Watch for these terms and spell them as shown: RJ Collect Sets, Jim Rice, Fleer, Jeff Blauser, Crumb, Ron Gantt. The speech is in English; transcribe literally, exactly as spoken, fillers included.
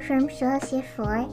Crumb shows you four